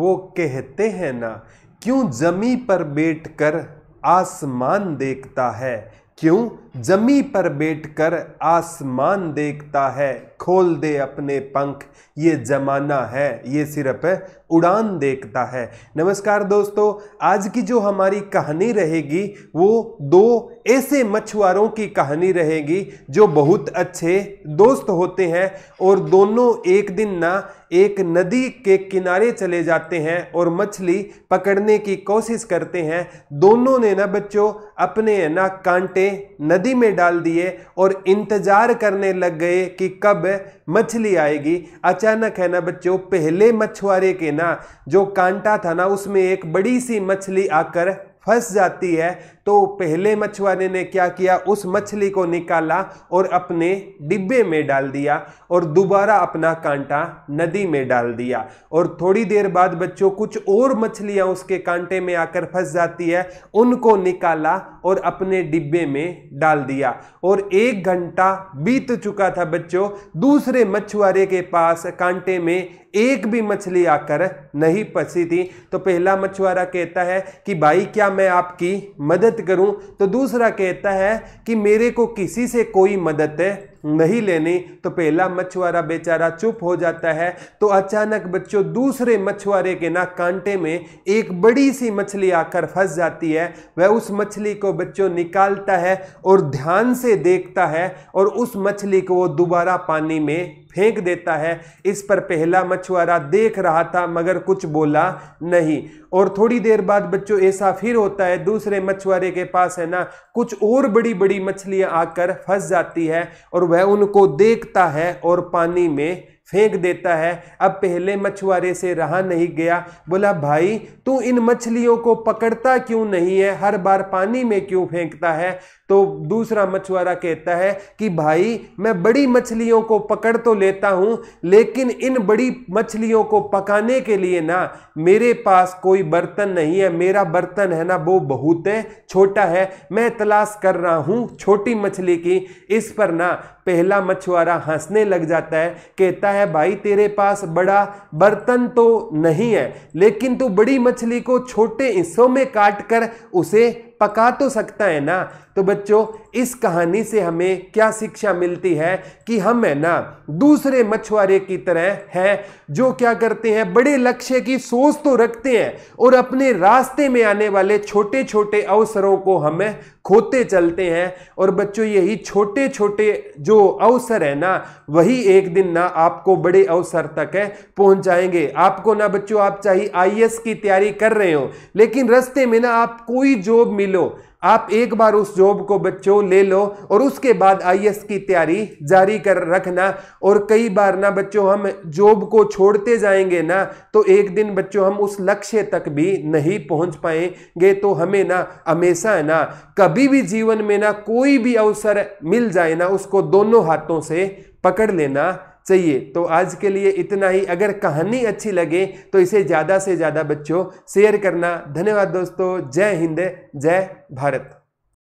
वो कहते हैं ना, क्यों जमी पर बैठकर आसमान देखता है, क्यों जमी पर बैठकर आसमान देखता है, खोल दे अपने पंख ये जमाना है, ये सिर्फ उड़ान देखता है। नमस्कार दोस्तों, आज की जो हमारी कहानी रहेगी वो दो ऐसे मछुआरों की कहानी रहेगी जो बहुत अच्छे दोस्त होते हैं और दोनों एक दिन ना एक नदी के किनारे चले जाते हैं और मछली पकड़ने की कोशिश करते हैं। दोनों ने ना बच्चों अपने ना कांटे नदी में डाल दिए और इंतजार करने लग गए कि कब मछली आएगी। अचानक है ना बच्चों, पहले मछुआरे के ना जो कांटा था ना उसमें एक बड़ी सी मछली आकर फंस जाती है। तो पहले मछुआरे ने क्या किया, उस मछली को निकाला और अपने डिब्बे में डाल दिया और दोबारा अपना कांटा नदी में डाल दिया। और थोड़ी देर बाद बच्चों कुछ और मछलियां उसके कांटे में आकर फंस जाती है, उनको निकाला और अपने डिब्बे में डाल दिया। और 1 घंटा बीत चुका था बच्चों, दूसरे मछुआरे के पास कांटे में एक भी मछली आकर नहीं फंसी थी। तो पहला मछुआरा कहता है कि भाई क्या मैं आपकी मदद करूं, तो दूसरा कहता है कि मेरे को किसी से कोई मदद नहीं लेनी। तो पहला मछुआरा बेचारा चुप हो जाता है। तो अचानक बच्चों दूसरे मछुआरे के ना कांटे में एक बड़ी सी मछली आकर फंस जाती है। वह उस मछली को बच्चों निकालता है और ध्यान से देखता है और उस मछली को वो दोबारा पानी में फेंक देता है। इस पर पहला मछुआरा देख रहा था मगर कुछ बोला नहीं। और थोड़ी देर बाद बच्चों ऐसा फिर होता है, दूसरे मछुआरे के पास है ना कुछ और बड़ी बड़ी मछलियां आकर फंस जाती है और वह उनको देखता है और पानी में फेंक देता है। अब पहले मछुआरे से रहा नहीं गया, बोला भाई तू इन मछलियों को पकड़ता क्यों नहीं है, हर बार पानी में क्यों फेंकता है। तो दूसरा मछुआरा कहता है कि भाई मैं बड़ी मछलियों को पकड़ तो लेता हूँ, लेकिन इन बड़ी मछलियों को पकाने के लिए ना मेरे पास कोई बर्तन नहीं है, मेरा बर्तन है ना वो बहुत छोटा है, मैं तलाश कर रहा हूँ छोटी मछली की। इस पर ना पहला मछुआरा हंसने लग जाता है, कहता है भाई तेरे पास बड़ा बर्तन तो नहीं है, लेकिन तू बड़ी मछली को छोटे हिस्सों में काट कर उसे पका तो सकता है ना। तो बच्चों इस कहानी से हमें क्या शिक्षा मिलती है कि हम है ना दूसरे मछुआरे की तरह हैं जो क्या करते हैं, बड़े लक्ष्य की सोच तो रखते हैं और अपने रास्ते में आने वाले छोटे छोटे अवसरों को हमें खोते चलते हैं। और बच्चों यही छोटे छोटे जो अवसर है ना वही एक दिन ना आपको बड़े अवसर तक है पहुंचाएंगे। आपको ना बच्चों, आप चाहे IAS की तैयारी कर रहे हो लेकिन रास्ते में ना आप कोई जॉब मिलो, आप एक बार उस जॉब को बच्चों ले लो और उसके बाद IAS की तैयारी जारी कर रखना। और कई बार ना बच्चों हम जॉब को छोड़ते जाएंगे ना तो एक दिन बच्चों हम उस लक्ष्य तक भी नहीं पहुंच पाएंगे। तो हमें ना हमेशा है ना कभी भी जीवन में ना कोई भी अवसर मिल जाए ना उसको दोनों हाथों से पकड़ लेना चाहिए। तो आज के लिए इतना ही। अगर कहानी अच्छी लगे तो इसे ज़्यादा से ज़्यादा बच्चों शेयर करना। धन्यवाद दोस्तों, जय हिंद जय भारत।